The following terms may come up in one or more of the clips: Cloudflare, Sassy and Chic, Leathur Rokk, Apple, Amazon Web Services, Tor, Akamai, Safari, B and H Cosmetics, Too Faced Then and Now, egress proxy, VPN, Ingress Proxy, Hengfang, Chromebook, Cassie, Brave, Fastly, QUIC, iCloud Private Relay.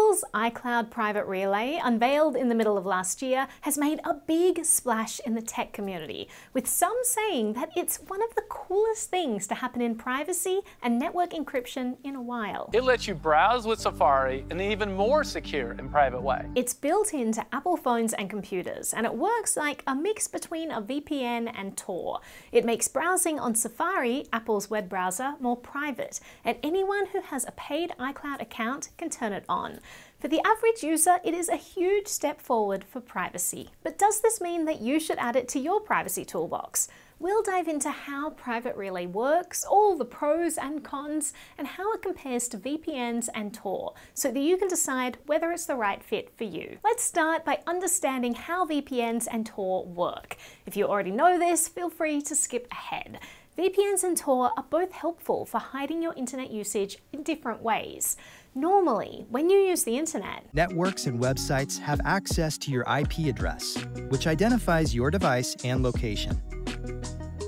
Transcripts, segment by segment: Apple's iCloud Private Relay, unveiled in the middle of last year, has made a big splash in the tech community, with some saying that it's one of the coolest things to happen in privacy and network encryption in a while. It lets you browse with Safari in an even more secure and private way. It's built into Apple phones and computers, and it works like a mix between a VPN and Tor. It makes browsing on Safari, Apple's web browser, more private, and anyone who has a paid iCloud account can turn it on. For the average user, it is a huge step forward for privacy. But does this mean that you should add it to your privacy toolbox? We'll dive into how Private Relay works, all the pros and cons, and how it compares to VPNs and Tor, so that you can decide whether it's the right fit for you. Let's start by understanding how VPNs and Tor work. If you already know this, feel free to skip ahead. VPNs and Tor are both helpful for hiding your internet usage in different ways. Normally, when you use the internet, networks and websites have access to your IP address, which identifies your device and location.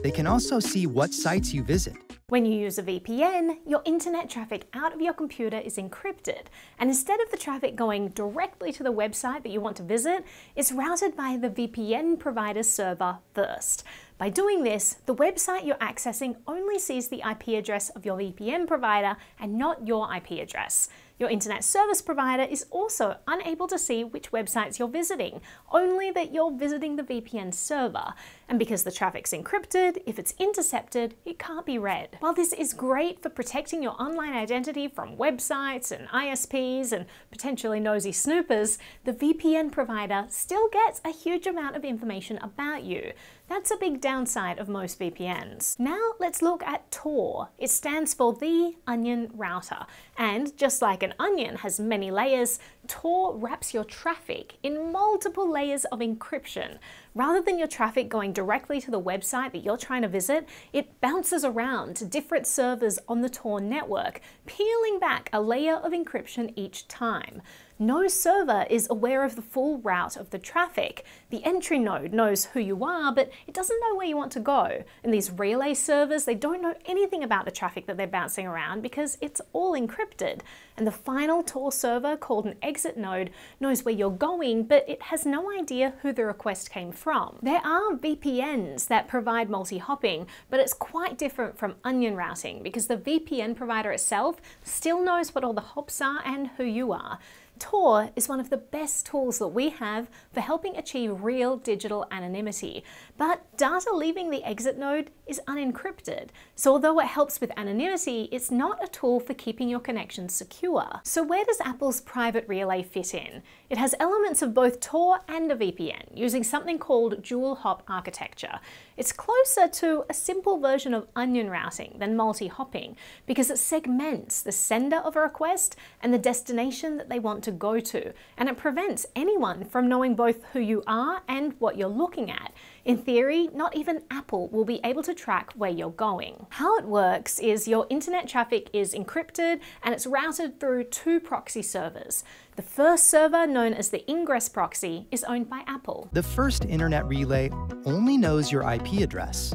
They can also see what sites you visit. When you use a VPN, your internet traffic out of your computer is encrypted, and instead of the traffic going directly to the website that you want to visit, it's routed by the VPN provider's server first. By doing this, the website you're accessing only sees the IP address of your VPN provider and not your IP address. Your internet service provider is also unable to see which websites you're visiting, only that you're visiting the VPN server. And because the traffic's encrypted, if it's intercepted, it can't be read. While this is great for protecting your online identity from websites and ISPs and potentially nosy snoopers, the VPN provider still gets a huge amount of information about you. That's a big downside of most VPNs. Now let's look at Tor. It stands for the Onion Router. And just like an onion has many layers, Tor wraps your traffic in multiple layers of encryption. Rather than your traffic going directly to the website that you're trying to visit, it bounces around to different servers on the Tor network, peeling back a layer of encryption each time. No server is aware of the full route of the traffic. The entry node knows who you are, but it doesn't know where you want to go. And these relay servers, they don't know anything about the traffic that they're bouncing around because it's all encrypted. And the final Tor server, called an exit node, knows where you're going, but it has no idea who the request came from. There are VPNs that provide multi-hopping, but it's quite different from onion routing because the VPN provider itself still knows what all the hops are and who you are. Tor is one of the best tools that we have for helping achieve real digital anonymity, but data leaving the exit node is unencrypted. So although it helps with anonymity, it's not a tool for keeping your connection secure. So where does Apple's Private Relay fit in? It has elements of both Tor and a VPN, using something called dual hop architecture. It's closer to a simple version of onion routing than multi-hopping, because it segments the sender of a request and the destination that they want to go to, and it prevents anyone from knowing both who you are and what you're looking at. In theory, not even Apple will be able to track where you're going. How it works is your internet traffic is encrypted and it's routed through two proxy servers. The first server, known as the Ingress Proxy, is owned by Apple. The first internet relay only knows your IP address,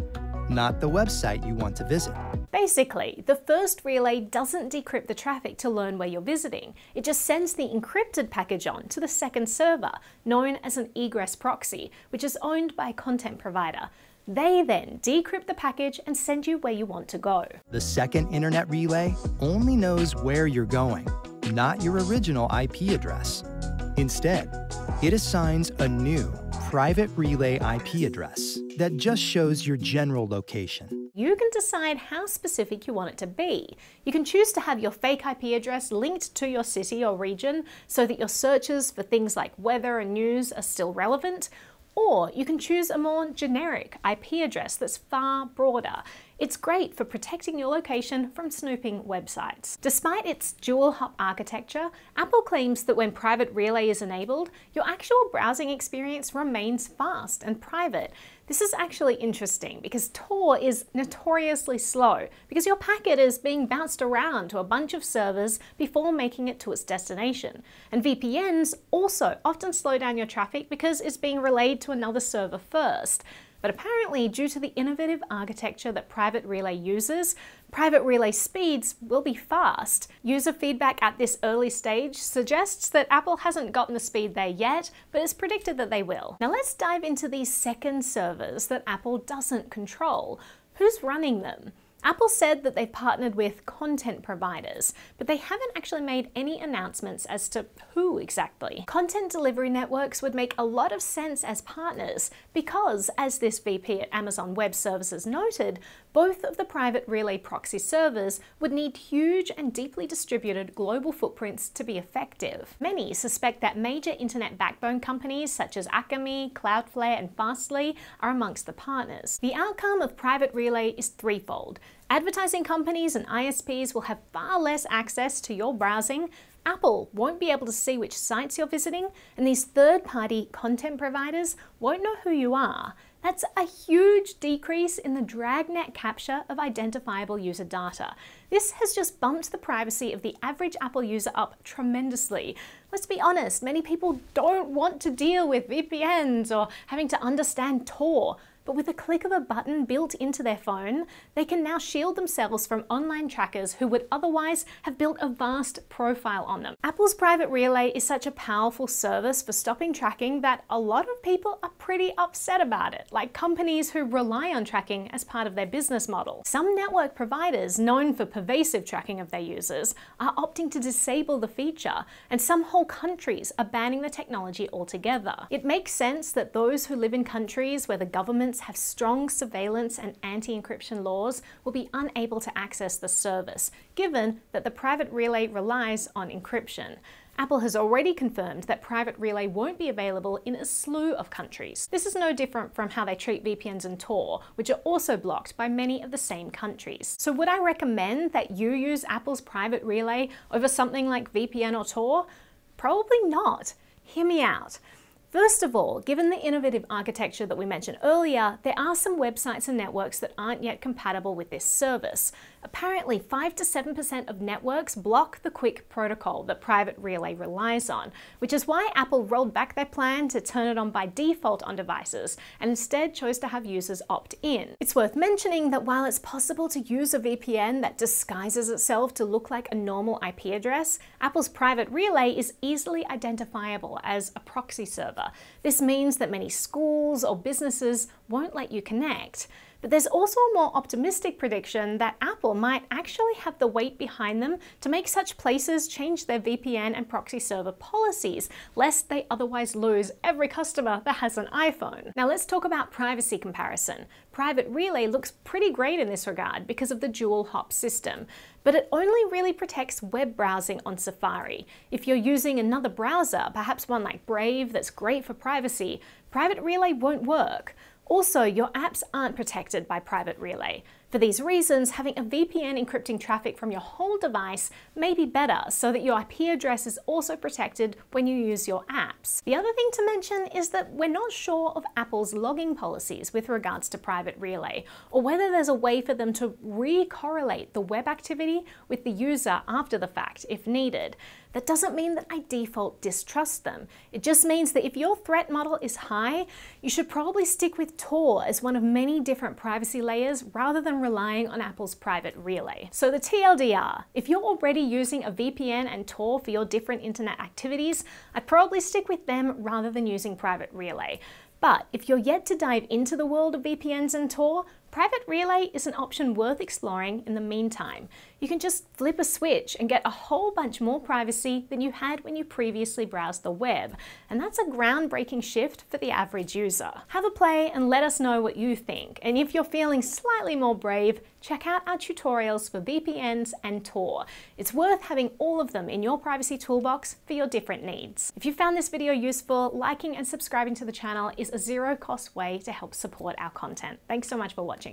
not the website you want to visit. Basically, the first relay doesn't decrypt the traffic to learn where you're visiting. It just sends the encrypted package on to the second server, known as an egress proxy, which is owned by a content provider. They then decrypt the package and send you where you want to go. The second internet relay only knows where you're going, not your original IP address. Instead, it assigns a new private relay IP address that just shows your general location. You can decide how specific you want it to be. You can choose to have your fake IP address linked to your city or region so that your searches for things like weather and news are still relevant, or you can choose a more generic IP address that's far broader. It's great for protecting your location from snooping websites. Despite its dual hop architecture, Apple claims that when Private Relay is enabled, your actual browsing experience remains fast and private. This is actually interesting because Tor is notoriously slow because your packet is being bounced around to a bunch of servers before making it to its destination. And VPNs also often slow down your traffic because it's being relayed to another server first. But apparently, due to the innovative architecture that Private Relay uses, Private Relay speeds will be fast. User feedback at this early stage suggests that Apple hasn't gotten the speed there yet, but it's predicted that they will. Now let's dive into these second servers that Apple doesn't control. Who's running them? Apple said that they've partnered with content providers, but they haven't actually made any announcements as to who exactly. Content delivery networks would make a lot of sense as partners because, as this VP at Amazon Web Services noted, both of the Private Relay proxy servers would need huge and deeply distributed global footprints to be effective. Many suspect that major internet backbone companies such as Akamai, Cloudflare, and Fastly are amongst the partners. The outcome of Private Relay is threefold. Advertising companies and ISPs will have far less access to your browsing, Apple won't be able to see which sites you're visiting, and these third-party content providers won't know who you are. That's a huge decrease in the dragnet capture of identifiable user data. This has just bumped the privacy of the average Apple user up tremendously. Let's be honest, many people don't want to deal with VPNs or having to understand Tor. But with a click of a button built into their phone, they can now shield themselves from online trackers who would otherwise have built a vast profile on them. Apple's Private Relay is such a powerful service for stopping tracking that a lot of people are pretty upset about it, like companies who rely on tracking as part of their business model. Some network providers, known for pervasive tracking of their users, are opting to disable the feature, and some whole countries are banning the technology altogether. It makes sense that those who live in countries where the governments have strong surveillance and anti-encryption laws will be unable to access the service, given that the Private Relay relies on encryption. Apple has already confirmed that Private Relay won't be available in a slew of countries. This is no different from how they treat VPNs and Tor, which are also blocked by many of the same countries. So would I recommend that you use Apple's Private Relay over something like VPN or Tor? Probably not. Hear me out. First of all, given the innovative architecture that we mentioned earlier, there are some websites and networks that aren't yet compatible with this service. Apparently, 5 to 7% of networks block the QUIC protocol that Private Relay relies on, which is why Apple rolled back their plan to turn it on by default on devices and instead chose to have users opt in. It's worth mentioning that while it's possible to use a VPN that disguises itself to look like a normal IP address, Apple's Private Relay is easily identifiable as a proxy server. This means that many schools or businesses won't let you connect. But there's also a more optimistic prediction that Apple might actually have the weight behind them to make such places change their VPN and proxy server policies, lest they otherwise lose every customer that has an iPhone. Now let's talk about privacy comparison. Private Relay looks pretty great in this regard because of the dual hop system, but it only really protects web browsing on Safari. If you're using another browser, perhaps one like Brave that's great for privacy, Private Relay won't work. Also, your apps aren't protected by Private Relay. For these reasons, having a VPN encrypting traffic from your whole device may be better so that your IP address is also protected when you use your apps. The other thing to mention is that we're not sure of Apple's logging policies with regards to Private Relay, or whether there's a way for them to re-correlate the web activity with the user after the fact if needed. That doesn't mean that I default distrust them. It just means that if your threat model is high, you should probably stick with Tor as one of many different privacy layers rather than relying on Apple's Private Relay. So the TLDR, if you're already using a VPN and Tor for your different internet activities, I'd probably stick with them rather than using Private Relay. But if you're yet to dive into the world of VPNs and Tor, Private Relay is an option worth exploring in the meantime. You can just flip a switch and get a whole bunch more privacy than you had when you previously browsed the web. And that's a groundbreaking shift for the average user. Have a play and let us know what you think. And if you're feeling slightly more brave, check out our tutorials for VPNs and Tor. It's worth having all of them in your privacy toolbox for your different needs. If you found this video useful, liking and subscribing to the channel is a zero-cost way to help support our content. Thanks so much for watching.